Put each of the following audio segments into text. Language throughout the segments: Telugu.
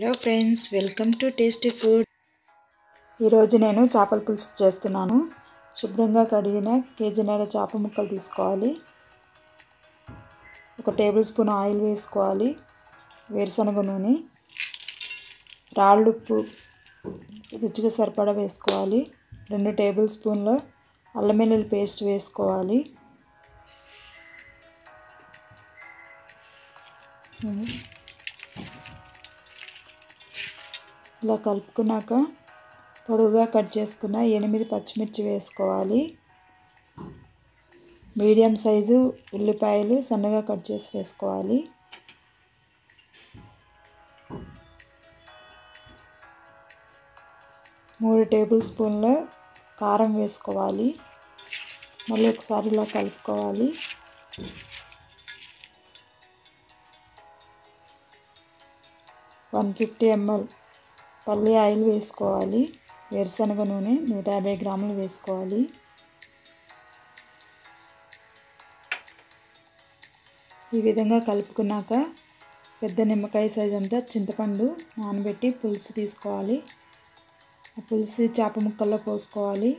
Hello friends, welcome to tasty food. ఈరోజు నేను చేపల పులుసు చేస్తున్నాను. శుభ్రంగా కడిగిన కేజీన్నర చేప ముక్కలు తీసుకోవాలి. 1 టేబుల్ స్పూన్ ఆయిల్ వేసుకోవాలి. వేరుశనగ నూనె, రాళ్ళు ఉప్పు రుచికి సరిపడా వేసుకోవాలి. 2 టేబుల్ స్పూన్ల అల్లం వెల్లుల్లి పేస్ట్ వేసుకోవాలి. ఇలా కలుపుకున్నాక పొడుగుగా కట్ చేసుకున్న 8 పచ్చిమిర్చి వేసుకోవాలి. మీడియం సైజు ఉల్లిపాయలు సన్నగా కట్ చేసి వేసుకోవాలి. మూడు 4 టేబుల్ స్పూన్ల కారం వేసుకోవాలి. మళ్ళీ ఒకసారి ఇలా కలుపుకోవాలి. ml పల్లి ఆయిల్ వేసుకోవాలి. వేరుశనగ నూనె 150 గ్రాములు వేసుకోవాలి. ఈ విధంగా కలుపుకున్నాక పెద్ద నిమ్మకాయ సైజ్ అంతా చింతపండు నానబెట్టి పులుసు తీసుకోవాలి. ఆ పులుసు చేప ముక్కల్లో పోసుకోవాలి.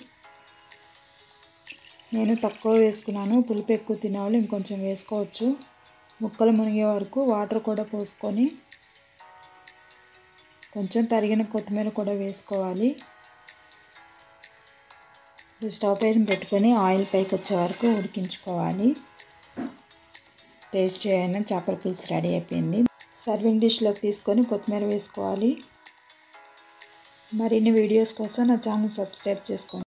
నేను తక్కువ వేసుకున్నాను. పులుపు ఎక్కువ తినేవాళ్ళు ఇంకొంచెం వేసుకోవచ్చు. ముక్కలు మునిగే వరకు వాటర్ కూడా పోసుకొని కొంచెం తరిగిన కొత్తిమీర కూడా వేసుకోవాలి. స్టవ్ పైన పెట్టుకొని ఆయిల్ పైకి వచ్చే వరకు ఉడికించుకోవాలి. టేస్టీ అయిన చేపల పులుసు రెడీ అయిపోయింది. సర్వింగ్ డిష్లోకి తీసుకొని కొత్తిమీర వేసుకోవాలి. మరిన్ని వీడియోస్ కోసం నా ఛానల్ సబ్స్క్రైబ్ చేసుకోండి.